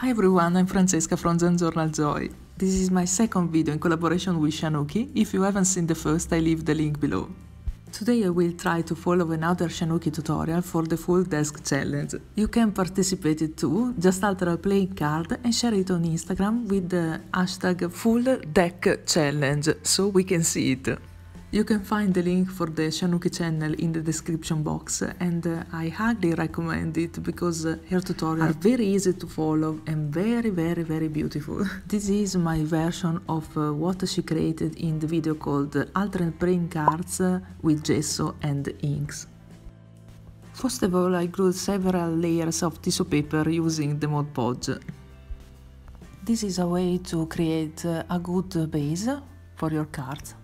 Hi everyone, I'm Francesca from Zen Journal Joy. This is my second video in collaboration with Shanouki. If you haven't seen the first, I leave the link below. Today I will try to follow another Shanouki tutorial for the Full Deck Challenge. You can participate it too, just alter a playing card and share it on Instagram with the hashtag Full Deck Challenge, so we can see it. You can find the link for the Shanouki channel in the description box, and I highly recommend it because her tutorials are very easy to follow and very beautiful. This is my version of what she created in the video called Altered Print Cards with Gesso and Inks. First of all, I glued several layers of tissue paper using the Mod Podge. This is a way to create a good base for your cards.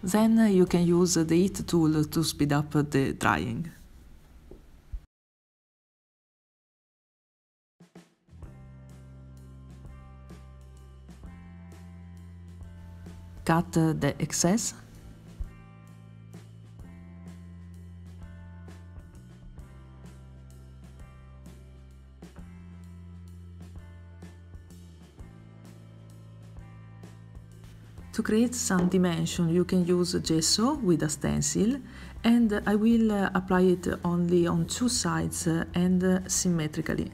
Then you can use the heat tool to speed up the drying. Cut the excess. To create some dimension you can use gesso with a stencil, and I will apply it only on two sides and symmetrically.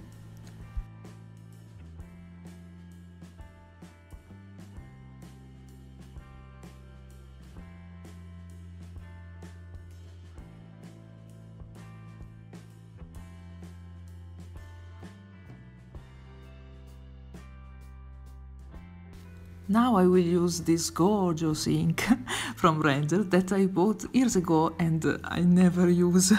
Now I will use this gorgeous ink from Ranger that I bought years ago and I never use.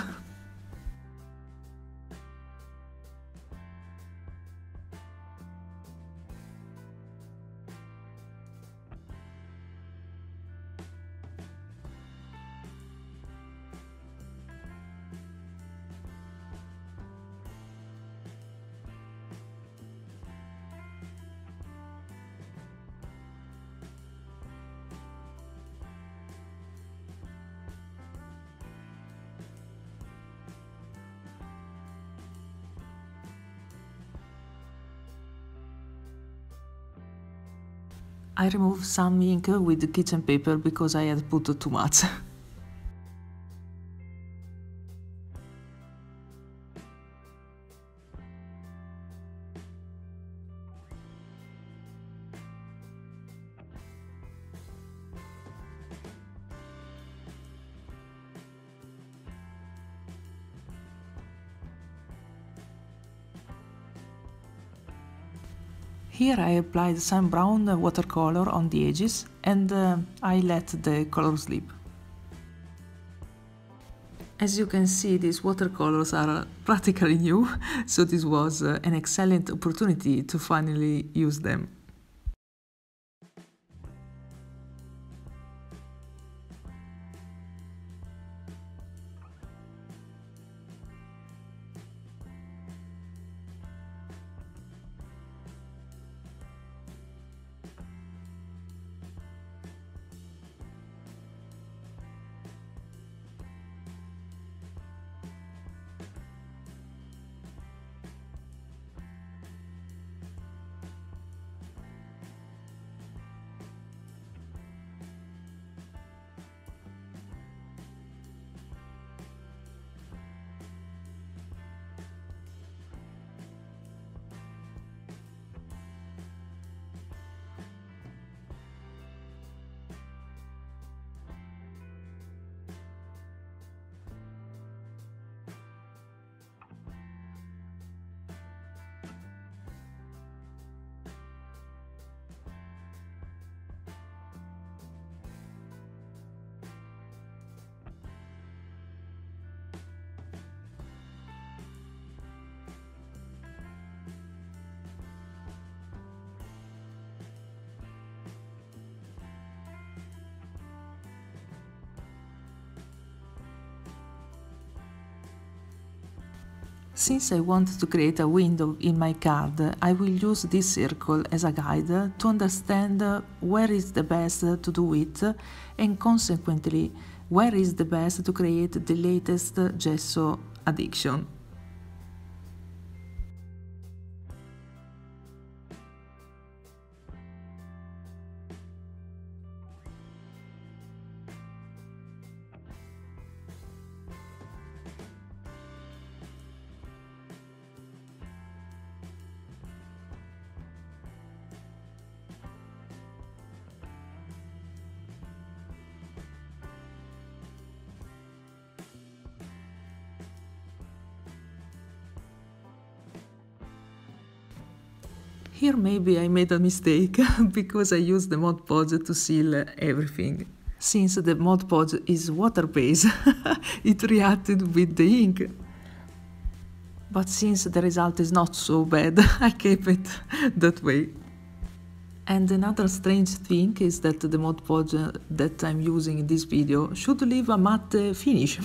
I removed some ink with the kitchen paper because I had put too much. Here I applied some brown watercolor on the edges and I let the color slip. As you can see, these watercolors are practically new, so this was an excellent opportunity to finally use them. Since I want to create a window in my card, I will use this circle as a guide to understand where is the best to do it and consequently where is the best to create the latest gesso addiction. Here maybe I made a mistake, because I used the Mod Podge to seal everything. Since the Mod Podge is water-based, it reacted with the ink. But since the result is not so bad, I kept it that way. And another strange thing is that the Mod Podge that I'm using in this video should leave a matte finish.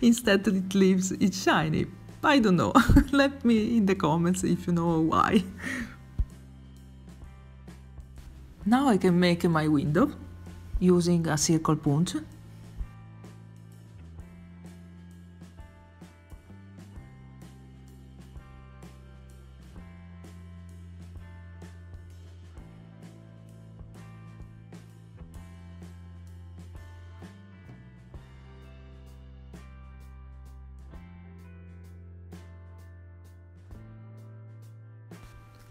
Instead it leaves it shiny. I don't know, let me in the comments if you know why. Now I can make my window using a circle punch.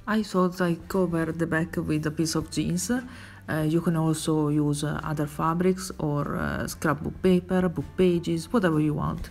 I thought I covered the back with a piece of jeans. You can also use other fabrics or scrapbook paper, book pages, whatever you want.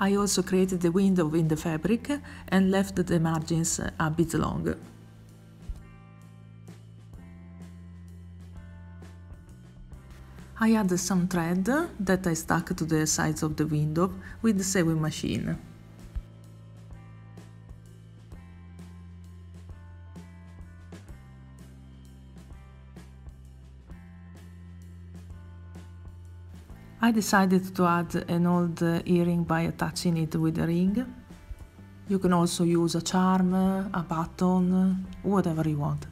I also created the window in the fabric and left the margins a bit long. I added some thread that I stuck to the sides of the window with the sewing machine. I decided to add an old earring by attaching it with a ring. You can also use a charm, a button, whatever you want.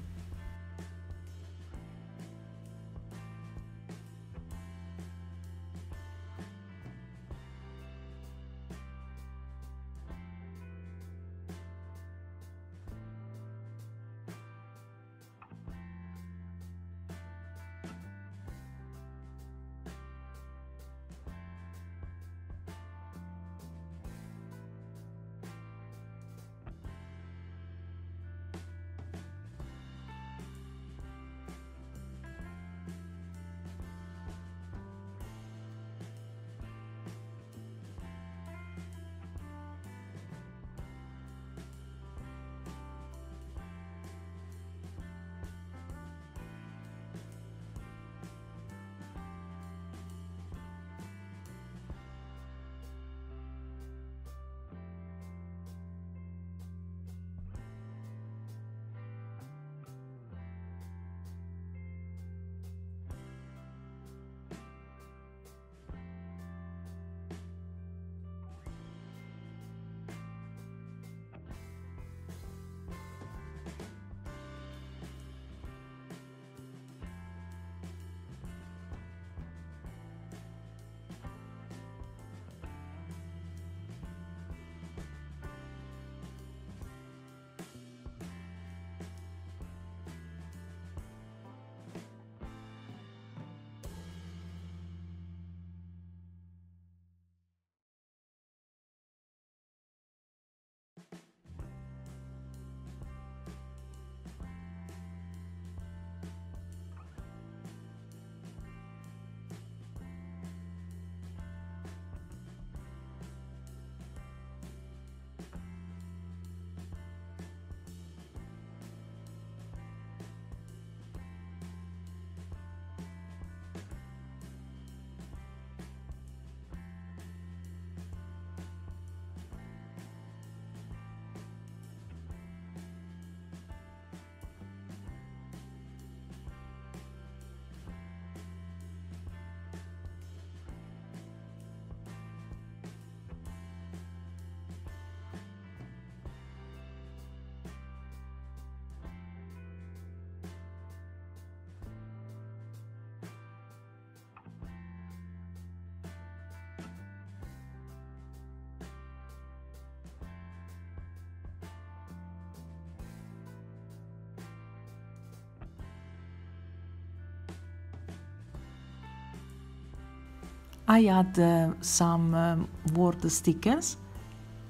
I add some word stickers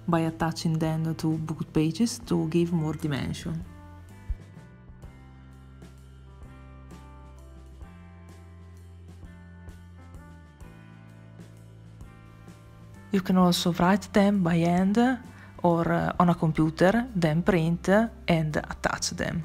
by attaching them to book pages to give more dimension. You can also write them by hand or on a computer, then print and attach them.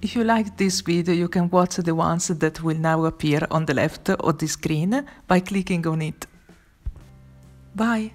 If you like this video, you can watch the ones that will now appear on the left of the screen by clicking on it. Bye!